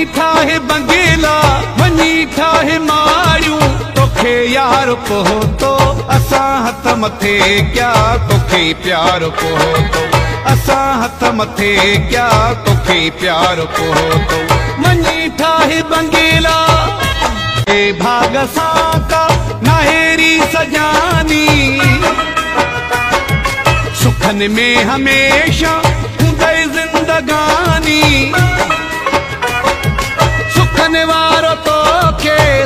वञी ठाहे बंगेला वञी ठाहे मारियूं तोखे यार पहुतो असां हथ मथे क्या तोखे प्यार पहुतो असां हथ मथे क्या तोखे प्यार पहुतो वञी ठाहे बंगेला ए भाग सां का नाहेरी सजानी सुखन में हमेशा गई जिंदगानी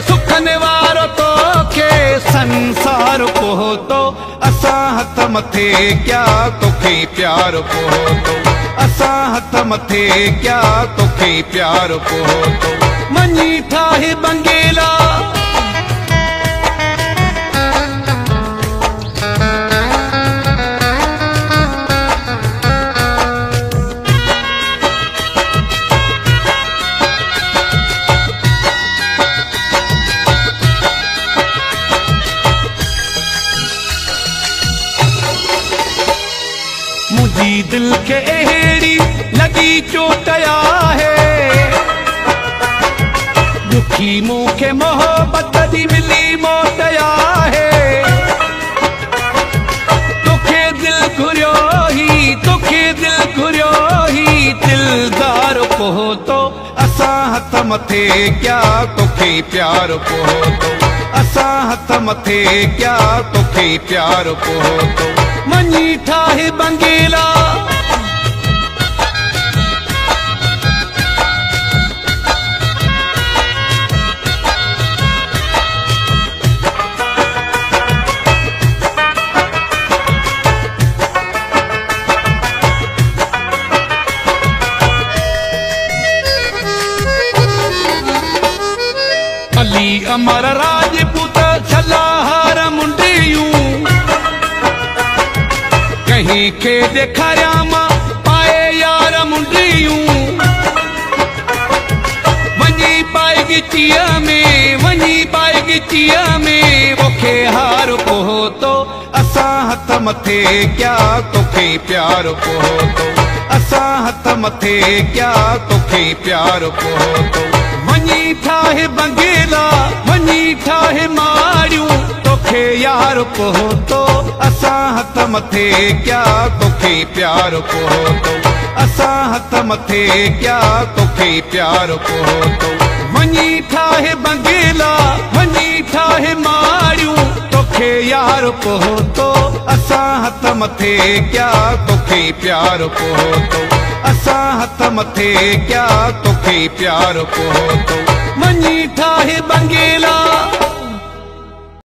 सुखन वारो तोखे संसार पहुतो असां हथ मथे क्या तोखे प्यार पहुतो असां हथ मथे क्या तोखे प्यार पहुतो वञी ठाहे बंगेला मुझी दिल के एड़ी लगी चोटया है दुखी मुँह के मोहब्बत दी मिली मोटया है दुखे दिल घुरियो ही दिलदार पहुतो असां हथ मथे क्या तोखे प्यार पहुतो असां हथ मथे क्या तोखे प्यार पहुतो वञी ठाहे बंगेला अली अमर राजपूत छला हार मुंडियूं कहीं के देखाया मां पाए यार मुंडियूं वञी पाएगी चिया में ओखे हार पहुतो असां हथ मथे क्या तोखे प्यार पहुतो असां हथ मथे क्या तोखे प्यार पहुतो वञी ठाहे बंगेला मारियूं तोखे यार पहुतो असां हथ मथे क्या तोखे प्यार पहुतो असां हथ मथे क्या तोखे प्यार पहुतो वञी ठाहे बंगेला मारियूं तोखे यार पहुतो असां हथ मथे क्या तोखे प्यार पहुतो असां हथ मथे क्या तोखे प्यार पहुतो वञी ठाहे बंगेला।